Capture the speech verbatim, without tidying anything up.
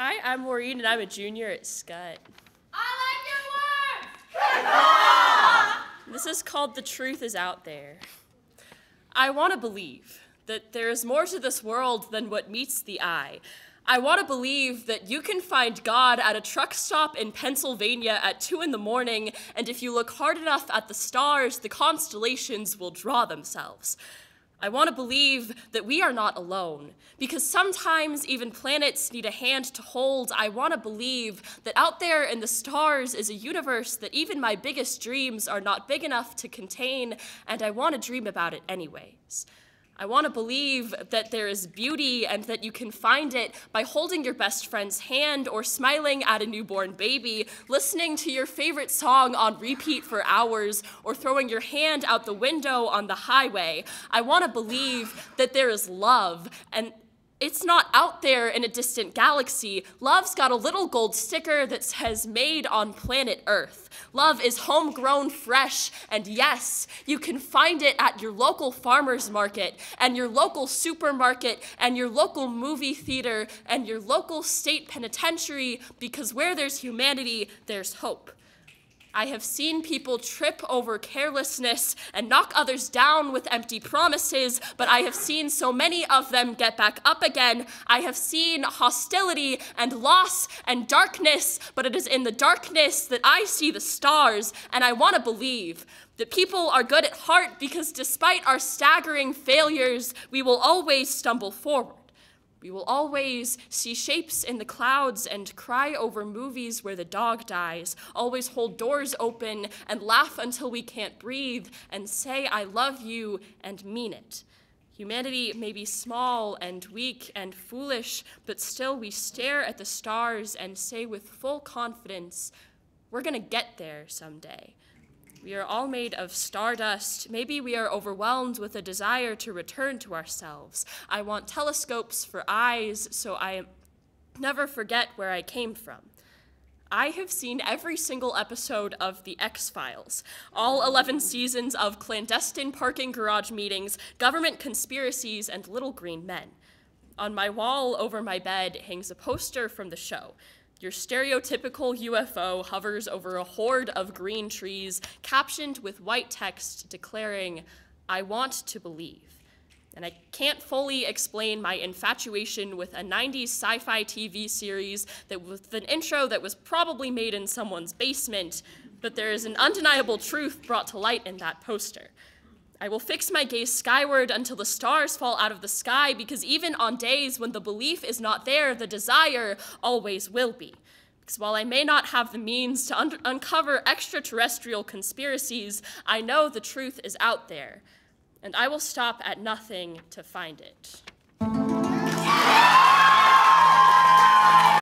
Hi, I'm Maureen, and I'm a junior at Skutt. I like your work! This is called The Truth Is Out There. I want to believe that there is more to this world than what meets the eye. I want to believe that you can find God at a truck stop in Pennsylvania at two in the morning, and if you look hard enough at the stars, the constellations will draw themselves. I want to believe that we are not alone, because sometimes even planets need a hand to hold. I want to believe that out there in the stars is a universe that even my biggest dreams are not big enough to contain, and I want to dream about it anyways. I want to believe that there is beauty and that you can find it by holding your best friend's hand or smiling at a newborn baby, listening to your favorite song on repeat for hours, or throwing your hand out the window on the highway. I want to believe that there is love, and it's not out there in a distant galaxy. Love's got a little gold sticker that says made on planet Earth. Love is homegrown fresh, and yes, you can find it at your local farmer's market, and your local supermarket, and your local movie theater, and your local state penitentiary, because where there's humanity, there's hope. I have seen people trip over carelessness and knock others down with empty promises, but I have seen so many of them get back up again. I have seen hostility and loss and darkness, but it is in the darkness that I see the stars, and I want to believe that people are good at heart, because despite our staggering failures, we will always stumble forward. We will always see shapes in the clouds and cry over movies where the dog dies, always hold doors open and laugh until we can't breathe, and say, I love you, and mean it. Humanity may be small and weak and foolish, but still we stare at the stars and say with full confidence, we're gonna get there someday. We are all made of stardust. Maybe we are overwhelmed with a desire to return to ourselves. I want telescopes for eyes, so I never forget where I came from. I have seen every single episode of The X-Files, all eleven seasons of clandestine parking garage meetings, government conspiracies, and little green men. On my wall over my bed hangs a poster from the show. Your stereotypical U F O hovers over a horde of green trees, captioned with white text declaring, I want to believe. And I can't fully explain my infatuation with a nineties sci-fi T V series that with an intro that was probably made in someone's basement, but there is an undeniable truth brought to light in that poster. I will fix my gaze skyward until the stars fall out of the sky, because even on days when the belief is not there, the desire always will be. Because while I may not have the means to un- uncover extraterrestrial conspiracies, I know the truth is out there, and I will stop at nothing to find it.